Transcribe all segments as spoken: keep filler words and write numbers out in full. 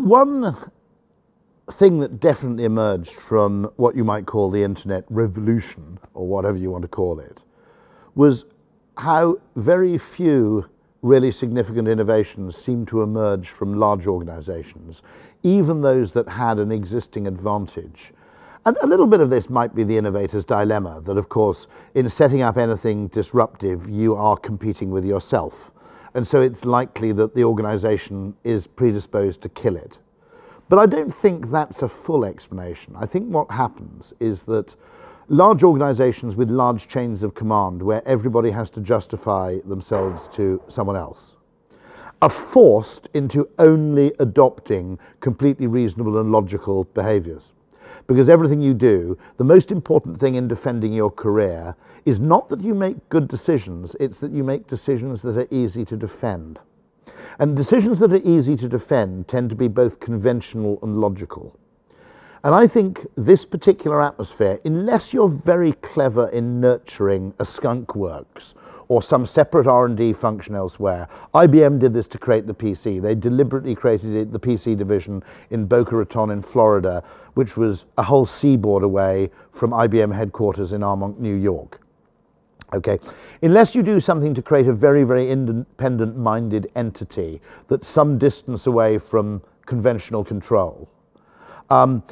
One thing that definitely emerged from what you might call the internet revolution, or whatever you want to call it, was how very few really significant innovations seem to emerge from large organizations, even those that had an existing advantage. And a little bit of this might be the innovator's dilemma, that of course, in setting up anything disruptive, you are competing with yourself. And so it's likely that the organization is predisposed to kill it. But I don't think that's a full explanation. I think what happens is that large organizations with large chains of command, where everybody has to justify themselves to someone else, are forced into only adopting completely reasonable and logical behaviors. Because everything you do, the most important thing in defending your career is not that you make good decisions, it's that you make decisions that are easy to defend. And decisions that are easy to defend tend to be both conventional and logical. And I think this particular atmosphere, unless you're very clever in nurturing a skunk works or some separate R and D function elsewhere. I B M did this to create the P C. They deliberately created it, the P C division in Boca Raton in Florida, which was a whole seaboard away from I B M headquarters in Armonk, New York. Okay, unless you do something to create a very, very independent-minded entity that's some distance away from conventional control, um,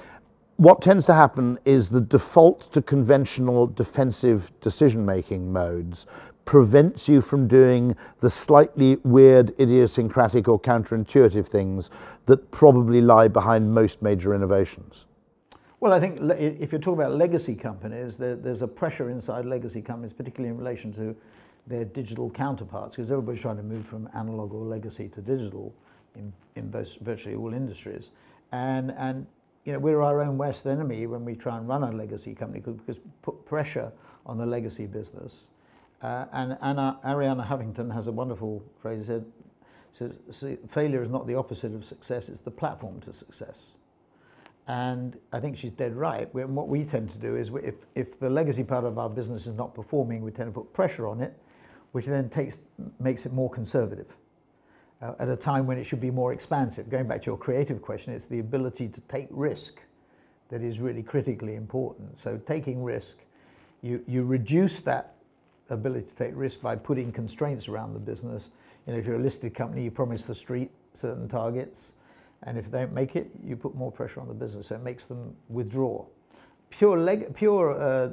what tends to happen is the default to conventional defensive decision-making modes prevents you from doing the slightly weird, idiosyncratic or counterintuitive things that probably lie behind most major innovations. Well, I think if you're talking about legacy companies, there, there's a pressure inside legacy companies, particularly in relation to their digital counterparts, because everybody's trying to move from analog or legacy to digital in, in both, virtually all industries. And, and you know, we're our own worst enemy when we try and run a legacy company, because put pressure on the legacy business. Uh, and Anna, Arianna Huffington has a wonderful phrase, said, said, failure is not the opposite of success, it's the platform to success. And I think she's dead right. We, what we tend to do is, we, if, if the legacy part of our business is not performing, we tend to put pressure on it, which then takes, makes it more conservative. Uh, at a time when it should be more expansive. Going back to your creative question, it's the ability to take risk that is really critically important. So taking risk, you, you reduce that ability to take risk by putting constraints around the business. You know, if you're a listed company, you promise the street certain targets, and if they don't make it, you put more pressure on the business, so it makes them withdraw. Pure, leg pure uh,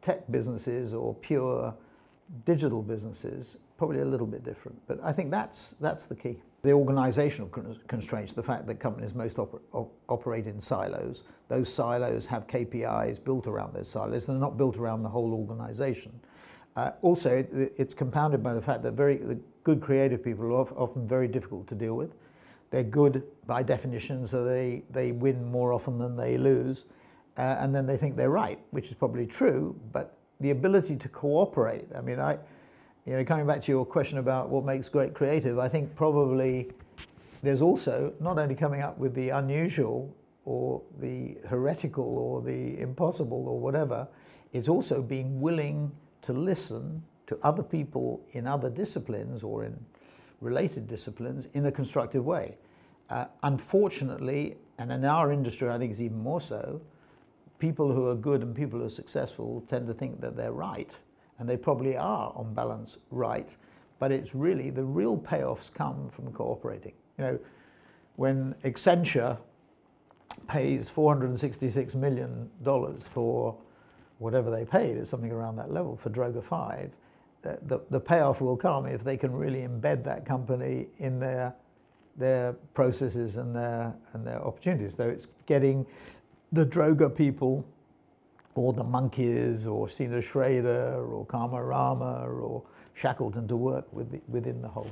tech businesses or pure digital businesses, probably a little bit different, but I think that's, that's the key. The organizational constraints, the fact that companies most op op operate in silos, those silos have K P Is built around those silos, they're not built around the whole organization. Uh, also, it, it's compounded by the fact that very the good creative people are often very difficult to deal with. They're good by definition, so they, they win more often than they lose. Uh, and then they think they're right, which is probably true, but the ability to cooperate, I mean, I, you know, coming back to your question about what makes great creative, I think probably there's also not only coming up with the unusual or the heretical or the impossible or whatever, it's also being willing to listen to other people in other disciplines or in related disciplines in a constructive way. Uh, unfortunately, and in our industry I think it's even more so, people who are good and people who are successful tend to think that they're right, and they probably are on balance right, but it's really, the real payoffs come from cooperating. You know, when Accenture pays four hundred sixty-six million dollars for whatever they paid, is something around that level for Droga five, the, the, the payoff will come if they can really embed that company in their, their processes and their, and their opportunities. So it's getting the Droga people, or the monkeys, or Sina Schrader, or Karma Rama, or Shackleton to work with the, within the whole.